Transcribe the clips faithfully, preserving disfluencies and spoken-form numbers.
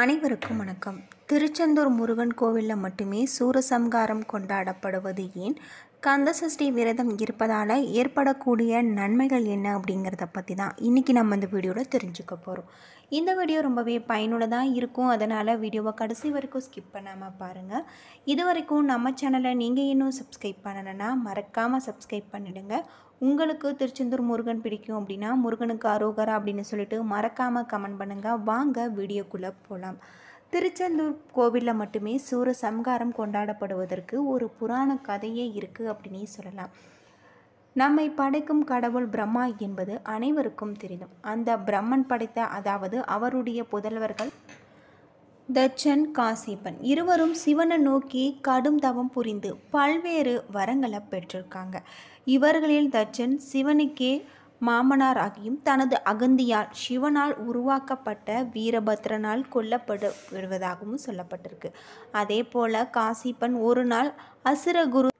அனைவருக்கும் வணக்கம். திருச்செந்தூர் முருகன் கோவிலில் மட்டுமே சூரசம்காரம் கொண்டாடப்படுவது ஏன்? கந்தசஷ்டி விரதம் இருப்பதால் ஏற்படக்கூடிய நன்மைகள் என்ன அப்படிங்கிறத பற்றி தான் இன்றைக்கி நம்ம இந்த வீடியோவில் தெரிஞ்சுக்க போகிறோம். இந்த வீடியோ ரொம்பவே பயனுள்ளதாக இருக்கும். அதனால் வீடியோவை கடைசி வரைக்கும் ஸ்கிப் பண்ணாமல் பாருங்கள். இது வரைக்கும் நம்ம சேனலை நீங்கள் இன்னும் சப்ஸ்கிரைப் பண்ணலைன்னா மறக்காமல் சப்ஸ்கிரைப் பண்ணிடுங்க. உங்களுக்கு திருச்செந்தூர் முருகன் பிடிக்கும் அப்படின்னா முருகனுக்கு அரோகரா அப்படின்னு சொல்லிட்டு மறக்காமல் கமெண்ட் பண்ணுங்கள். வாங்க வீடியோக்குள்ளே போகலாம். திருச்செந்தூர் கோவிலில் மட்டுமே சூர சம்காரம் கொண்டாடப்படுவதற்கு ஒரு புராண கதையே இருக்குது அப்படின்னு சொல்லலாம். நம்மை படைக்கும் கடவுள் பிரம்மா என்பது அனைவருக்கும் தெரியும். அந்த பிரம்மன் படைத்த, அதாவது அவருடைய புதல்வர்கள் தட்சன், காசியப்பன் இருவரும் சிவனை நோக்கி கடும் தவம் புரிந்து பல்வேறு வரங்களை பெற்றிருக்காங்க. இவர்களில் தட்சன் சிவனுக்கே மாமனார் ஆகியும் தனது அகந்தியால் சிவனால் உருவாக்கப்பட்ட வீரபத்ரனால் கொல்லப்பட வருவதாகவும் சொல்லப்பட்டிருக்கு. அதே போல காசிப்பன் ஒரு நாள் அசுரகுரு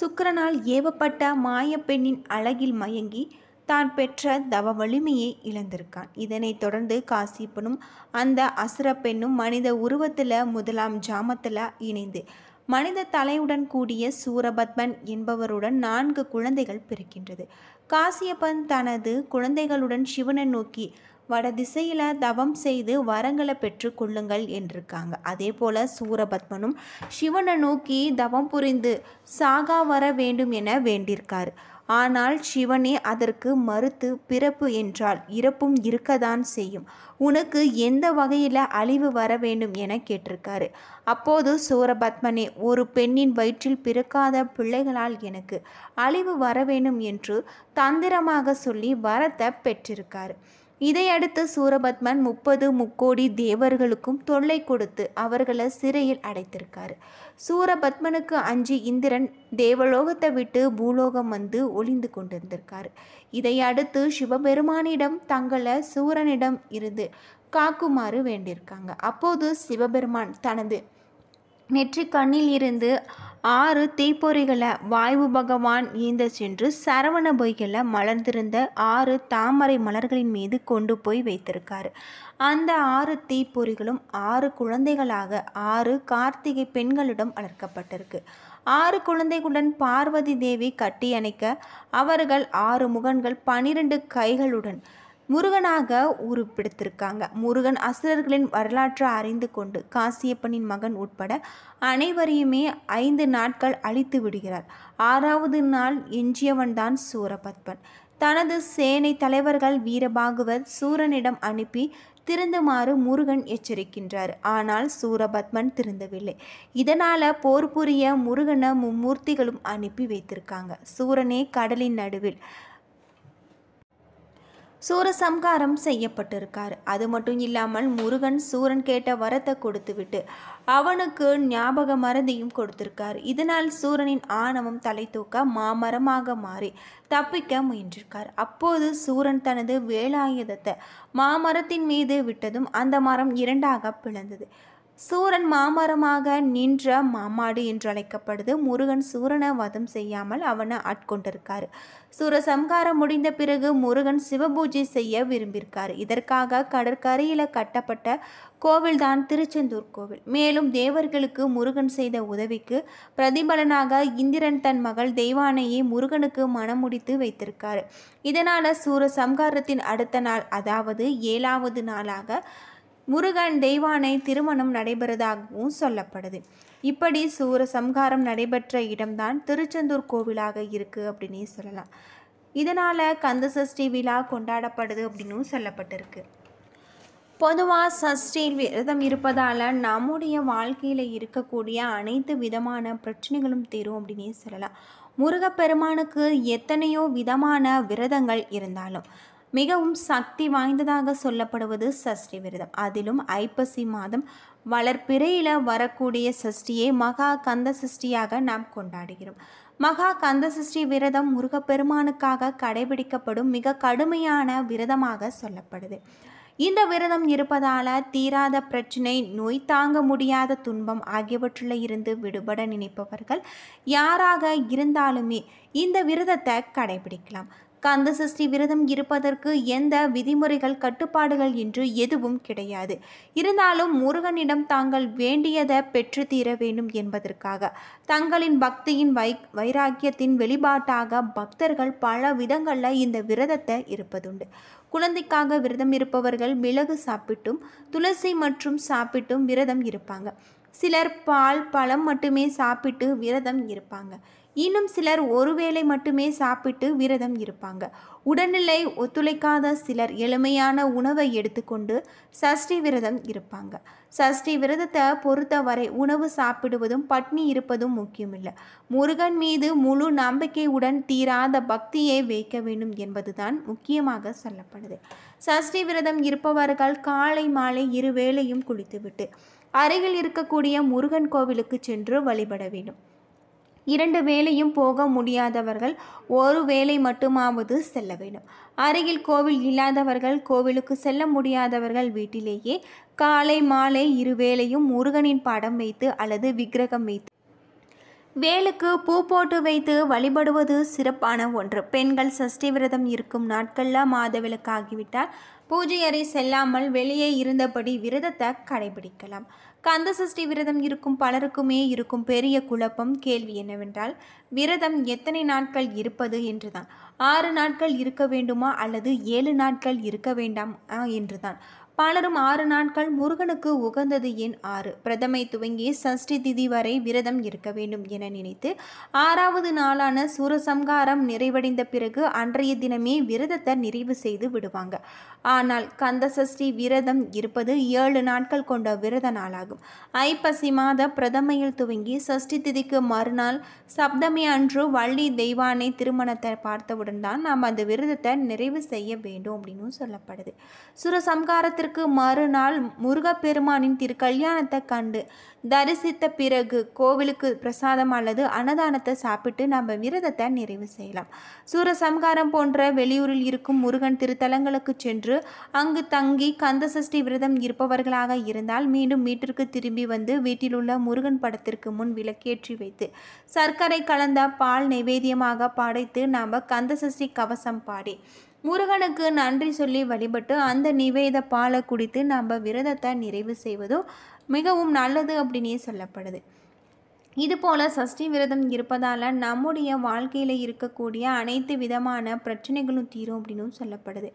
சுக்கரனால் ஏவப்பட்ட மாய பெண்ணின் அழகில் மயங்கி தான் பெற்ற தவ வலிமையை இழந்திருக்கான். இதனைத் தொடர்ந்து காசிப்பனும் அந்த அசுர பெண்ணும் மனித உருவத்தில் முதலாம் ஜாமத்தில் இணைந்து மனித தலையுடன் கூடிய சூரபத்மன் என்பவருடன் நான்கு குழந்தைகள் பிறக்கின்றது. காசியப்பன் தனது குழந்தைகளுடன் சிவனை நோக்கி வட திசையில் தவம் செய்து வரங்களை பெற்று கொள்ளுங்கள் என்றிருக்காங்க. அதே போல் சூரபத்மனும் சிவனை நோக்கி தவம் புரிந்து சாகா வர வேண்டும் என வேண்டியிருக்கார். ஆனால் சிவனே அதற்கு மறுத்து, பிறப்பு என்றால் இறப்பும் இருக்கத்தான் செய்யும், உனக்கு எந்த வகையில் அழிவு வர வேண்டும் என கேட்டிருக்காரு. அப்போது சூரபத்மனே, ஒரு பெண்ணின் வயிற்றில் பிறக்காத பிள்ளைகளால் எனக்கு அழிவு வர வேண்டும் என்று தந்திரமாக சொல்லி வரத்தை பெற்றிருக்காரு. இதையடுத்து சூரபத்மன் முப்பது முக்கோடி தேவர்களுக்கும் தொல்லை கொடுத்து அவர்களை சிறையில் அடைத்திருக்காரு. சூரபத்மனுக்கு அஞ்சு இந்திரன் தேவலோகத்தை விட்டு பூலோகம் வந்து ஒளிந்து கொண்டிருந்திருக்காரு. இதையடுத்து சிவபெருமானிடம் தங்களை சூரனிடம் இருந்து காக்குமாறு வேண்டியிருக்காங்க. அப்போது சிவபெருமான் தனது நெற்றி கண்ணில் இருந்து ஆறு தீப்பொறிகளை வாயு பகவான் ஏந்த சென்று சரவண பொய்களை மலர்ந்திருந்த ஆறு தாமரை மலர்களின் மீது கொண்டு போய் வைத்திருக்காரு. அந்த ஆறு தீப்பொறிகளும் ஆறு குழந்தைகளாக ஆறு கார்த்திகை பெண்களிடம் வளர்க்கப்பட்டிருக்கு. ஆறு குழந்தைகளுடன் பார்வதி தேவி கட்டி அணைக்க அவர்கள் ஆறு முகன்கள் பனிரெண்டு கைகளுடன் முருகனாக உருப்பிடித்திருக்காங்க. முருகன் அசுரர்களின் வரலாற்றை அறிந்து கொண்டு காசியப்பனின் மகன் உட்பட அனைவரையுமே ஐந்து நாட்கள் அழித்து விடுகிறார். ஆறாவது நாள் எஞ்சியவன்தான் சூரபத்மன். தனது சேனை தலைவர்கள் வீரபாகுவர் சூரனிடம் அனுப்பி திருந்துமாறு முருகன் எச்சரிக்கின்றார். ஆனால் சூரபத்மன் திருந்தவில்லை. இதனால் போர் புரிய முருகனை மும்மூர்த்திகளும் அனுப்பி வைத்திருக்காங்க. சூரனே கடலின் நடுவில் சூரசம்காரம் செய்யப்பட்டிருக்கார். அது மட்டும் இல்லாமல் முருகன் சூரன் கேட்ட வரத்தை கொடுத்துவிட்டு அவனுக்கு ஞாபக மருந்தையும் கொடுத்திருக்கார். இதனால் சூரனின் ஆணவம் தலை தூக்க மாமரமாக மாறி தப்பிக்க முயன்றிருக்கார். அப்போது சூரன் தனது வேலாயுதத்தை மாமரத்தின் மீது விட்டதும் அந்த மரம் இரண்டாக பிளந்தது. சூரன் மாமரமாக நின்ற மாமாடு என்று அழைக்கப்படுது. முருகன் சூரனை வதம் செய்யாமல் அவனை ஆட்கொண்டிருக்காரு. சூரசம்காரம் முடிந்த பிறகு முருகன் சிவபூஜை செய்ய விரும்பியிருக்காரு. இதற்காக கடற்கரையில் கட்டப்பட்ட கோவில்தான் திருச்செந்தூர் கோவில். மேலும் தேவர்களுக்கு முருகன் செய்த உதவிக்கு பிரதிபலனாக இந்திரன் தன் மகள் தெய்வானையை முருகனுக்கு மனமுடித்து வைத்திருக்காரு. இதனால் சூரசம்காரத்தின் அடுத்த நாள், அதாவது ஏழாவது நாளாக முருகன் தெய்வானை திருமணம் நடைபெறதாகவும் சொல்லப்படுது. இப்படி சூரசம்காரம் நடைபெற்ற இடம்தான் திருச்செந்தூர் கோவிலாக இருக்குது அப்படின்னு சொல்லலாம். இதனால் கந்தசஷ்டி விழா கொண்டாடப்படுது அப்படின்னு சொல்லப்பட்டிருக்கு. பொதுவாக சஷ்டி விரதம் இருப்பதால் நம்முடைய வாழ்க்கையில் இருக்கக்கூடிய அனைத்து விதமான பிரச்சனைகளும் தீரும் அப்படின்னு சொல்லலாம். முருகப்பெருமானுக்கு எத்தனையோ விதமான விரதங்கள் இருந்தாலும் மிகவும் சக்தி வாய்ந்ததாக சொல்லப்படுவது சஷ்டி விரதம். அதிலும் ஐப்பசி மாதம் வளர்பிறையில் வரக்கூடிய சஷ்டியை மகா கந்த சஷ்டியாக நாம் கொண்டாடுகிறோம். மகா கந்தசஷ்டி விரதம் முருகப்பெருமானுக்காக கடைபிடிக்கப்படும் மிக கடுமையான விரதமாக சொல்லப்படுது. இந்த விரதம் இருப்பதால் தீராத பிரச்சனை, நோய், தாங்க முடியாத துன்பம் ஆகியவற்றில் இருந்து விடுபட நினைப்பவர்கள் யாராக இருந்தாலுமே இந்த விரதத்தை கடைபிடிக்கலாம். கந்தசஷ்டி விரதம் இருப்பதற்கு எந்த விதிமுறைகள் கட்டுப்பாடுகள் என்று எதுவும் கிடையாது. இருந்தாலும் முருகனிடம் தாங்கள் வேண்டியதை பெற்று தீர வேண்டும் என்பதற்காக தங்களின் பக்தியின் வை வைராக்கியத்தின் வெளிப்பாட்டாக பக்தர்கள் பல விதங்களில் இந்த விரதத்தை இருப்பதுண்டு. குழந்தைக்காக விரதம் இருப்பவர்கள் மிளகு சாப்பிட்டும் துளசி மற்றும் சாப்பிட்டும் விரதம் இருப்பாங்க. சிலர் பால் பழம் மட்டுமே சாப்பிட்டு விரதம் இருப்பாங்க. இன்னும் சிலர் ஒருவேளை மட்டுமே சாப்பிட்டு விரதம் இருப்பாங்க. உடல்நிலை ஒத்துழைக்காத சிலர் எளிமையான உணவை எடுத்துக்கொண்டு சஷ்டி விரதம் இருப்பாங்க. சஷ்டி விரதத்தை பொறுத்தவரை உணவு சாப்பிடுவதும் பட்னி இருப்பதும் முக்கியமில்லை. முருகன் மீது முழு நம்பிக்கையுடன் தீராத பக்தியை வைக்க வேண்டும் என்பதுதான் முக்கியமாக சொல்லப்படுது. சஷ்டி விரதம் இருப்பவர்கள் காலை மாலை இருவேளையும் குளித்துவிட்டு அருகில் இருக்கக்கூடிய முருகன் கோவிலுக்கு சென்று வழிபட வேண்டும். இரண்டு வேளையும் போக முடியாதவர்கள் ஒரு வேளை மட்டுமாவது செல்ல வேண்டும். அருகில் கோவில் இல்லாதவர்கள், கோவிலுக்கு செல்ல முடியாதவர்கள் வீட்டிலேயே காலை மாலை இருவேளையும் முருகனின் படம் வைத்து அல்லது விக்கிரகம் வைத்து வேலுக்கு பூ போட்டு வைத்து வழிபடுவது சிறப்பான ஒன்று. பெண்கள் சஷ்டி விரதம் இருக்கும் நாட்களில் மாதவிலக்கு ஆகிவிட்டால் பூஜை அறை செல்லாமல் வெளியே இருந்தபடி விரதத்தை கடைபிடிக்கலாம். கந்தசஷ்டி விரதம் இருக்கும் பலருக்குமே இருக்கும் பெரிய குழப்பம் கேள்வி என்னவென்றால், விரதம் எத்தனை நாட்கள் இருப்பது என்றுதான். ஆறு நாட்கள் இருக்க வேண்டுமா அல்லது ஏழு நாட்கள் இருக்க வேண்டாமா என்றுதான். பலரும் ஆறு நாட்கள் முருகனுக்கு உகந்தது எண் ஆறு, பிரதமை துவங்கி சஷ்டி திதி வரை விரதம் இருக்க வேண்டும் என நினைத்து ஆறாவது நாளான சூரசம்காரம் நிறைவடைந்த பிறகு அன்றைய தினமே விரதத்தை நிறைவு செய்து விடுவாங்க. ஆனால் கந்தசஷ்டி விரதம் இருப்பது ஏழு நாட்கள் கொண்ட விரத நாளாகும். ஐப்பசி மாத பிரதமையில் துவங்கி சஷ்டி திதிக்கு மறுநாள் சப்தமி அன்று வள்ளி தெய்வானை திருமணத்தை பார்த்தவுடன் தான் நாம் அந்த விரதத்தை நிறைவு செய்ய வேண்டும் அப்படின்னு சொல்லப்படுது. சூரசம்காரத்திற்கு மறுநாள் முருகப்பெருமானின் திருக்கல்யாணத்தை கண்டு தரிசித்த பிறகு கோவிலுக்கு பிரசாதம் அல்லது அன்னதானத்தை சாப்பிட்டு நம்ம விரதத்தை நிறைவு செய்யலாம். சூரசம்காரம் போன்ற வெளியூரில் இருக்கும் முருகன் திருத்தலங்களுக்கு சென்று அங்கு தங்கி கந்தசஷ்டி விரதம் இருப்பவர்களாக இருந்தால் மீண்டும் வீட்டிற்கு திரும்பி வந்து வீட்டில் உள்ள முருகன் படத்திற்கு முன் விளக்கேற்றி வைத்து சர்க்கரை கலந்த பால் நைவேத்தியமாக படைத்து நாம் கந்தசஷ்டி கவசம் பாடி முருகனுக்கு நன்றி சொல்லி வழிபட்டு அந்த நிவேத பாலை குடித்து நம்ம விரதத்தை நிறைவு செய்வதும் மிகவும் நல்லது அப்படின்னே சொல்லப்படுது. இதுபோல் சஷ்டி விரதம் இருப்பதால் நம்முடைய வாழ்க்கையில் இருக்கக்கூடிய அனைத்து விதமான பிரச்சனைகளும் தீரும் அப்படின்னு சொல்லப்படுது.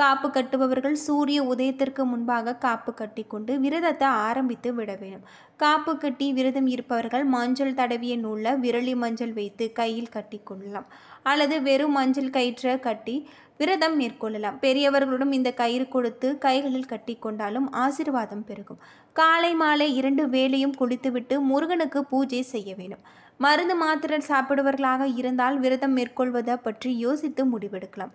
காப்பு கட்டுபவர்கள் சூரிய உதயத்திற்கு முன்பாக காப்பு கட்டி கொண்டு விரதத்தை ஆரம்பித்து விட வேண்டும். காப்பு கட்டி விரதம் இருப்பவர்கள் மஞ்சள் தடவிய நூலில் விரலி மஞ்சள் வைத்து கையில் கட்டி கொள்ளலாம் அல்லது வெறும் மஞ்சள் கயிற்றை கட்டி விரதம் மேற்கொள்ளலாம். பெரியவர்களுடன் இந்த கயிறு கொடுத்து கைகளில் கட்டி கொண்டாலும் ஆசீர்வாதம் பெருகும். காலை மாலை இரண்டு வேளையும் குளித்துவிட்டு முருகனுக்கு பூஜை செய்ய வேண்டும். மருந்து மாத்திரை சாப்பிடுவர்களாக இருந்தால் விரதம் மேற்கொள்வதை பற்றி யோசித்து முடிவெடுக்கலாம்.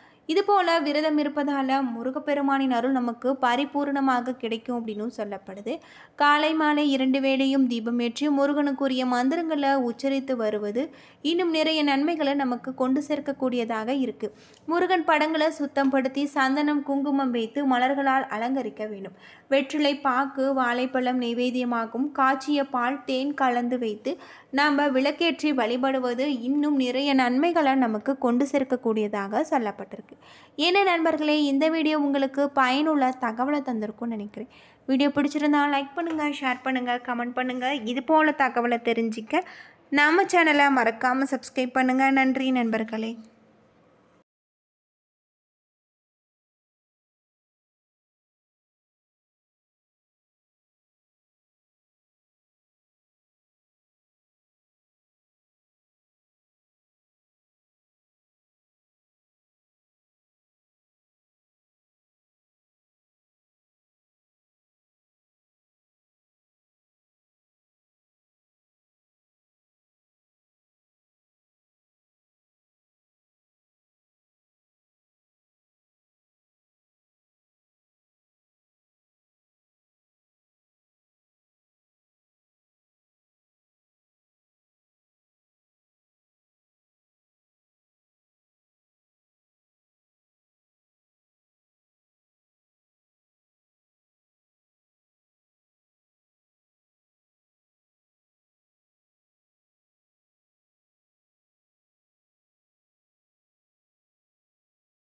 இதுபோல் விரதம் இருப்பதால் முருகப்பெருமானின் அருள் நமக்கு பரிபூர்ணமாக கிடைக்கும் அப்படின்னு சொல்லப்படுது. காலை மாலை இரண்டு வேளையும் தீபமேற்றி முருகனுக்குரிய மந்திரங்களை உச்சரித்து வருவது இன்னும் நிறைய நன்மைகளை நமக்கு கொண்டு சேர்க்கக்கூடியதாக இருக்குது. முருகன் படங்களை சுத்தப்படுத்தி சந்தனம் குங்குமம் வைத்து மலர்களால் அலங்கரிக்க வேண்டும். வெற்றிலை பாக்கு வாழைப்பழம் நைவேத்தியமாகவும் காய்ச்சிய பால் தேன் கலந்து வைத்து நாம் விளக்கேற்றி வழிபடுவது இன்னும் நிறைய நன்மைகளை நமக்கு கொண்டு சேர்க்கக்கூடியதாக சொல்லப்பட்டிருக்கு. என்ன நண்பர்களே, இந்த வீடியோ உங்களுக்கு பயனுள்ள தகவலை தந்திருக்கும்னு நினைக்கிறேன். வீடியோ பிடிச்சிருந்தா லைக் பண்ணுங்கள், ஷேர் பண்ணுங்கள், கமெண்ட் பண்ணுங்கள். இது போல் தகவலை தெரிஞ்சிக்க நம்ம சேனலை மறக்காமல் சப்ஸ்கிரைப் பண்ணுங்கள். நன்றி நண்பர்களே.